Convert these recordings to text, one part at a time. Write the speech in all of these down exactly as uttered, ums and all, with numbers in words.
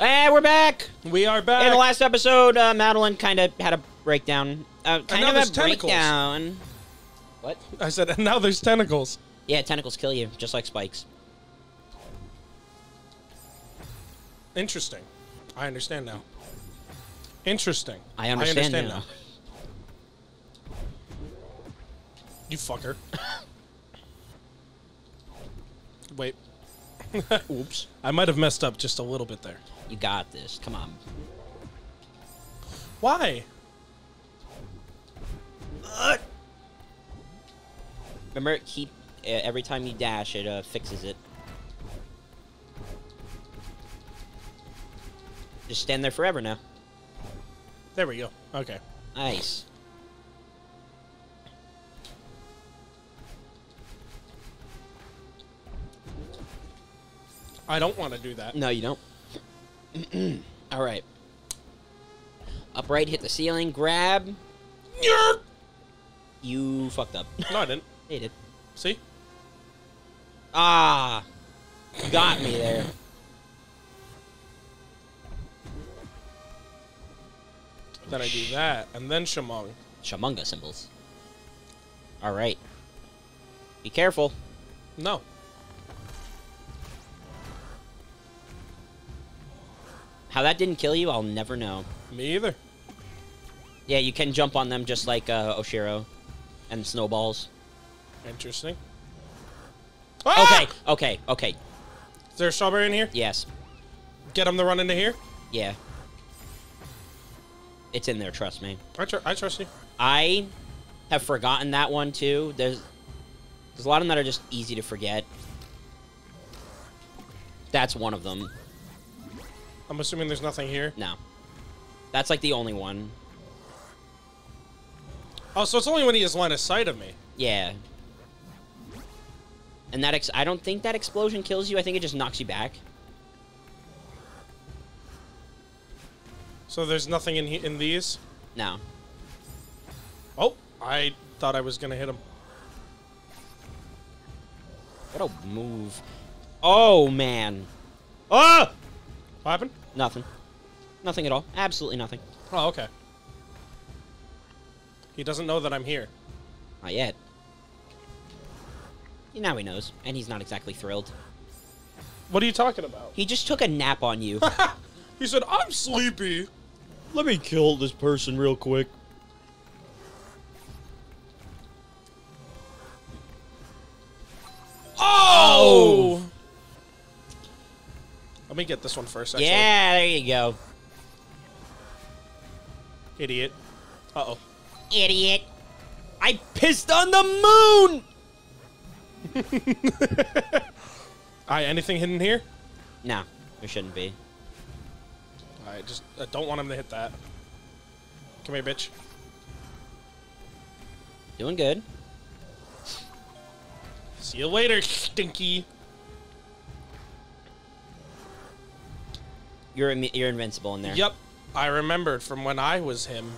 And we're back! We are back! In the last episode, uh, Madeline kind of had a breakdown. Uh, kind of a tentacles. breakdown. What? I said, and now there's tentacles. Yeah, tentacles kill you, just like spikes. Interesting. I understand now. Interesting. I understand, I understand now. now. You fucker. Wait. Oops. I might have messed up just a little bit there. You got this. Come on. Why? Uh. Remember, keep uh, every time you dash, it uh, fixes it. Just stand there forever now. There we go. Okay. Nice. I don't want to do that. No, you don't. All right. Upright, hit the ceiling, grab. Yeah. You fucked up. No, I didn't. He did. See? Ah. You got me there. Then I do that, and then Shamong. Shamonga symbols. All right. Be careful. No. How that didn't kill you, I'll never know. Me either. Yeah, you can jump on them just like uh, Oshiro and snowballs. Interesting. Ah! Okay, okay, okay. Is there a strawberry in here? Yes. Get them to run into here? Yeah. It's in there, trust me. I, tr I trust you. I have forgotten that one, too. There's, there's a lot of them that are just easy to forget. That's one of them. I'm assuming there's nothing here. No. That's like the only one. Oh, so it's only when he has line of sight of me. Yeah. And that ex I don't think that explosion kills you. I think it just knocks you back. So there's nothing in he in these? No. Oh, I thought I was going to hit him. What a move. Oh, man. Oh! What happened? Nothing. Nothing at all. Absolutely nothing. Oh, okay. He doesn't know that I'm here. Not yet. Now he knows, and he's not exactly thrilled. What are you talking about? He just took a nap on you. He said, I'm sleepy. Let me kill this person real quick. Oh! Oh! Let me get this one first, actually. Yeah, there you go. Idiot. Uh-oh. Idiot. I pissed on the moon! Alright, anything hidden here? No, there shouldn't be. Alright, just I don't want him to hit that. Come here, bitch. Doing good. See you later, stinky. You're, you're invincible in there. Yep. I remembered from when I was him.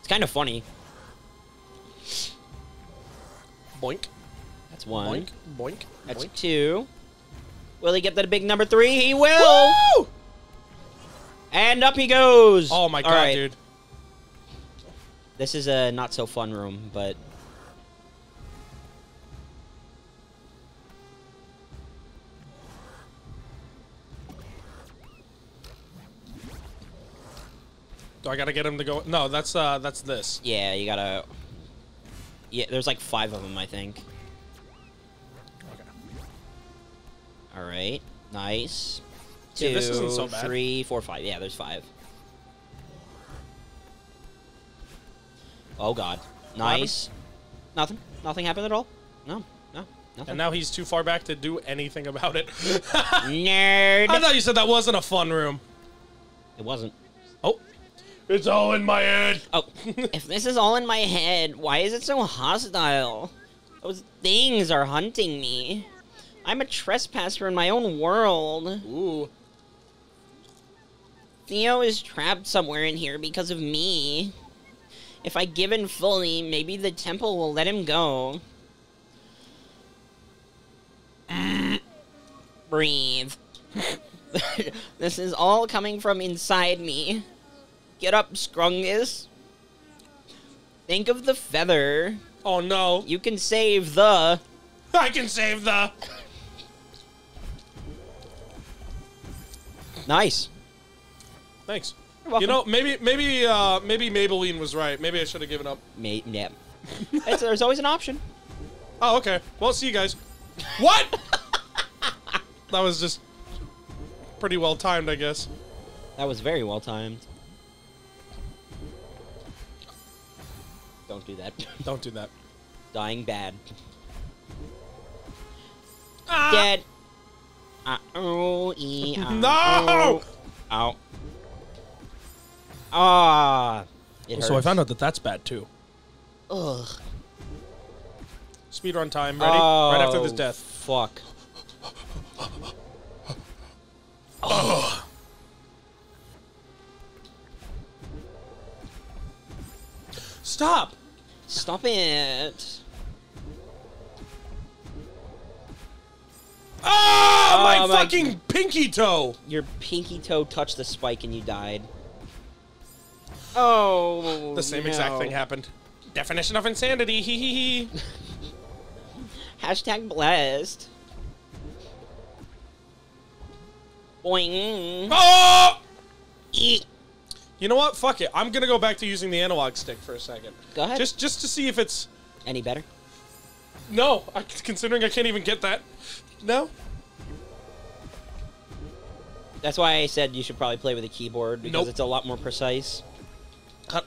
It's kind of funny. Boink. That's one. Boink. Boink. That's boink. Two. Will he get that big number three? He will! Woo! And up he goes! Oh my god, right. Dude. This is a not-so-fun room, but... Do I gotta get him to go? No, that's uh, that's this. Yeah, you gotta. Yeah, there's like five of them, I think. Okay. All right, nice. Two, yeah, this isn't so bad. Three, four, five. Yeah, there's five. Oh God, nice. Nothing. Nothing happened at all. No, no, nothing. And now he's too far back to do anything about it. Nerd. I thought you said that wasn't a fun room. It wasn't. Oh. It's all in my head. Oh, if this is all in my head, why is it so hostile? Those things are hunting me. I'm a trespasser in my own world. Ooh. Theo is trapped somewhere in here because of me. If I give in fully, maybe the temple will let him go. Breathe. This is all coming from inside me. Get up, Scrungus. Think of the feather. Oh, no. You can save the... I can save the... Nice. Thanks. You know, maybe maybe uh, maybe Maybelline was right. Maybe I should have given up. May yeah. It's, there's always an option. Oh, okay. Well, see you guys. What? That was just pretty well timed, I guess. That was very well timed. Don't do that. Don't do that. Dying bad. Ah! Dead. Uh, oh, e, uh, no! Oh. Ow. Ah. It hurts. So I found out that that's bad too. Ugh. Speedrun time. Ready? Oh, right after this death. Fuck. Oh. Stop! Stop it. Oh, my, oh, my fucking pinky toe! Your pinky toe touched the spike and you died. Oh, the same no. exact thing happened. Definition of insanity. Hee hee hee. Hashtag blessed. Boing. Oh! Eek. You know what? Fuck it. I'm gonna go back to using the analog stick for a second. Go ahead. Just, just to see if it's any better. No, I, considering I can't even get that. No. That's why I said you should probably play with a keyboard because nope. it's a lot more precise.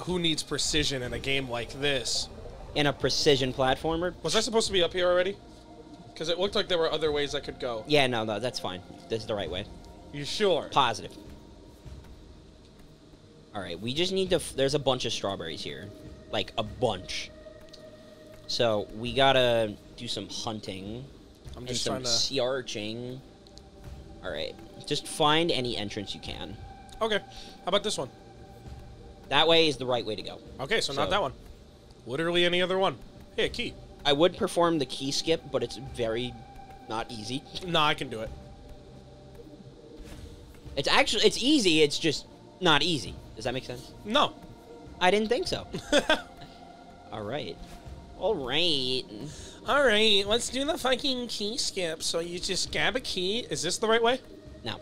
Who needs precision in a game like this? In a precision platformer? Was I supposed to be up here already? Because it looked like there were other ways I could go. Yeah, no, no, that's fine. This is the right way. You sure? Positive. All right, we just need to... F there's a bunch of strawberries here. Like, a bunch. So, we gotta do some hunting. I'm just trying to... some searching. All right. Just find any entrance you can. Okay. How about this one? That way is the right way to go. Okay, so, so not that one. Literally any other one. Hey, a key. I would perform the key skip, but it's very not easy. Nah, I can do it. It's actually, it's easy, it's just not easy. Does that make sense? No. I didn't think so. All right. All right. All right, let's do the fucking key skip. So you just grab a key. Is this the right way? No.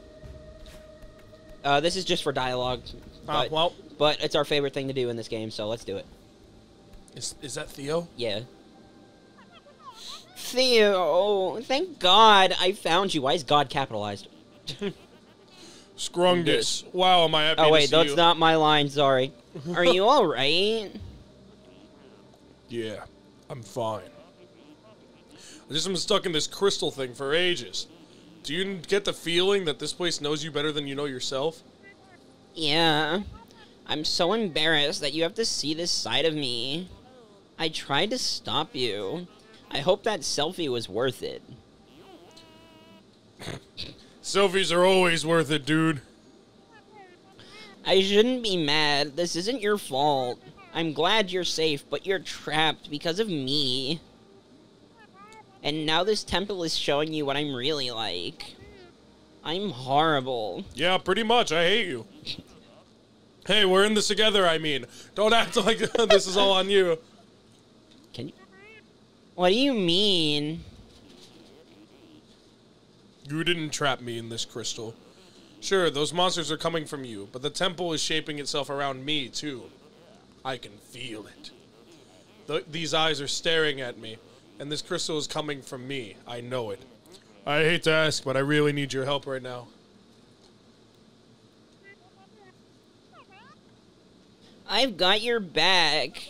Uh, this is just for dialogue. Uh, well... But it's our favorite thing to do in this game, so let's do it. Is, is that Theo? Yeah. Theo, thank God I found you. Why is God capitalized? Scrungus. Wow, am I happy oh, wait, to see that's you. Not my line, sorry. Are you all right? Yeah, I'm fine. I just am stuck in this crystal thing for ages. Do you get the feeling that this place knows you better than you know yourself? Yeah. I'm so embarrassed that you have to see this side of me. I tried to stop you. I hope that selfie was worth it. Selfies are always worth it, dude. I shouldn't be mad. This isn't your fault. I'm glad you're safe, but you're trapped because of me. And now this temple is showing you what I'm really like. I'm horrible. Yeah, pretty much. I hate you. Hey, we're in this together, I mean. Don't act like this is all on you. Can you... What do you mean? You didn't trap me in this crystal. Sure, those monsters are coming from you, but the temple is shaping itself around me, too. I can feel it. Th these eyes are staring at me, and this crystal is coming from me. I know it. I hate to ask, but I really need your help right now. I've got your back.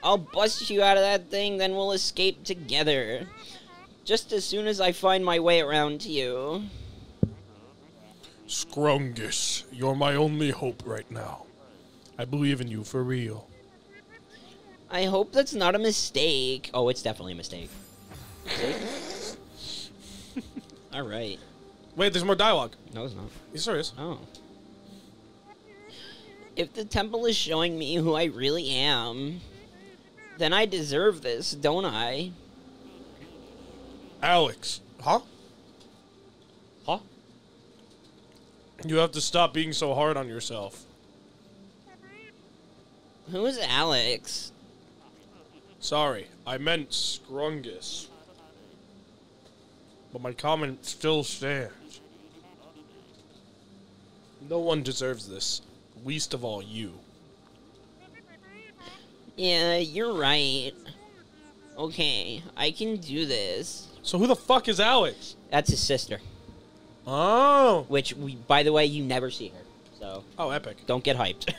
I'll bust you out of that thing, then we'll escape together. Just as soon as I find my way around to you. Scrungus, you're my only hope right now. I believe in you for real. I hope that's not a mistake. Oh, it's definitely a mistake. All right. Wait, there's more dialogue. No, there's not. You serious? Oh. If the temple is showing me who I really am, then I deserve this, don't I? Alex. Huh? Huh? You have to stop being so hard on yourself. Who is Alex? Sorry, I meant Scrungus. But my comment still stands. No one deserves this. Least of all you. Yeah, you're right. Okay, I can do this. So who the fuck is Alex? That's his sister. Oh. Which, we, by the way, you never see her. So. Oh, epic. Don't get hyped.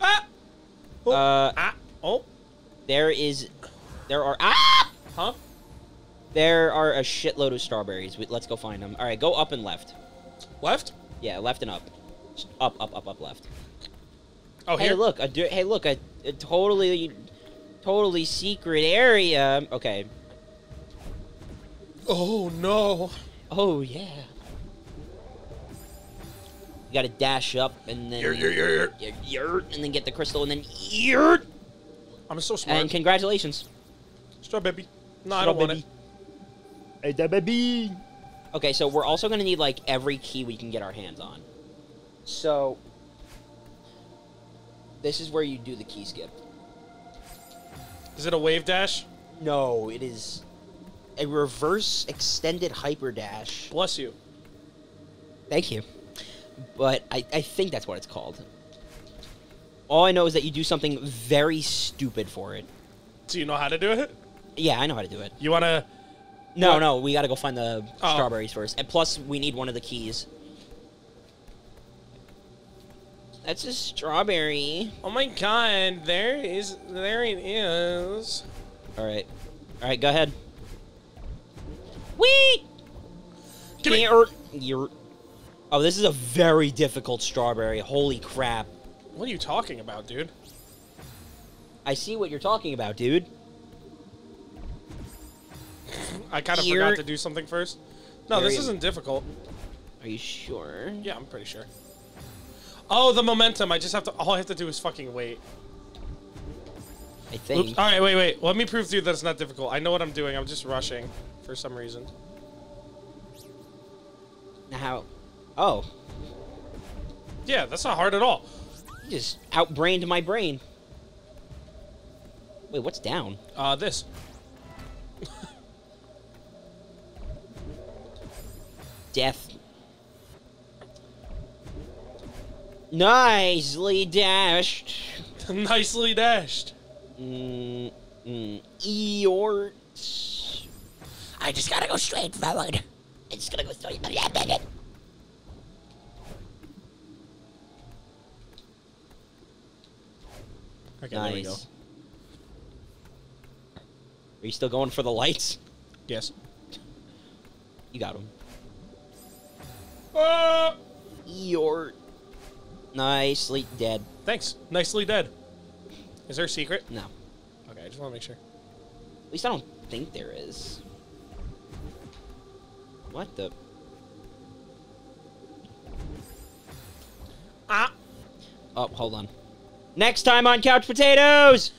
Ah! Oh. Uh, ah! Oh. There is... There are... Ah! Huh? There are a shitload of strawberries. We, let's go find them. All right, go up and left. Left? Yeah, left and up. Up, up, up, up, left. Oh, hey, here? Look, a, hey, look, a, a totally, totally secret area. Okay. Oh, no. Oh, yeah. You gotta dash up and then... Yurt, yurt, yurt, yurt. Yurt, and then get the crystal and then... Yurt! I'm so smart. And congratulations. Straw baby. No, Straw I don't baby. want it. Hey, da baby. Okay, so we're also gonna need, like, every key we can get our hands on. So... This is where you do the key skip. Is it a wave dash? No, it is a reverse extended hyper dash. Bless you. Thank you. But I, I think that's what it's called. All I know is that you do something very stupid for it. Do you know how to do it? Yeah, I know how to do it. You want to... No, what? no, we got to go find the oh. strawberries first. And plus, we need one of the keys. That's a strawberry. Oh my god, there is, there it is. Alright. Alright, go ahead. Whee! Give me. Oh, this is a very difficult strawberry. Holy crap. What are you talking about, dude? I see what you're talking about, dude. I kind of forgot to do something first. No, there this isn't difficult. Are you sure? Yeah, I'm pretty sure. Oh, the momentum. I just have to... All I have to do is fucking wait. I think... Oops. All right, wait, wait. Let me prove to you that it's not difficult. I know what I'm doing. I'm just rushing for some reason. How? Oh. Yeah, that's not hard at all. You just outbrained my brain. Wait, what's down? Uh, this. Death. Nicely dashed. Nicely dashed. Mm, mm, Eeyore. I just gotta go straight forward. I just gotta go straight forward. Okay, nice. There we go. Are you still going for the lights? Yes. You got him. Uh. Eeyore. Nicely dead. Thanks. Nicely dead. Is there a secret? No. Okay, I just want to make sure. At least I don't think there is. What the? Ah! Oh, hold on. Next time on Couch Potatoes!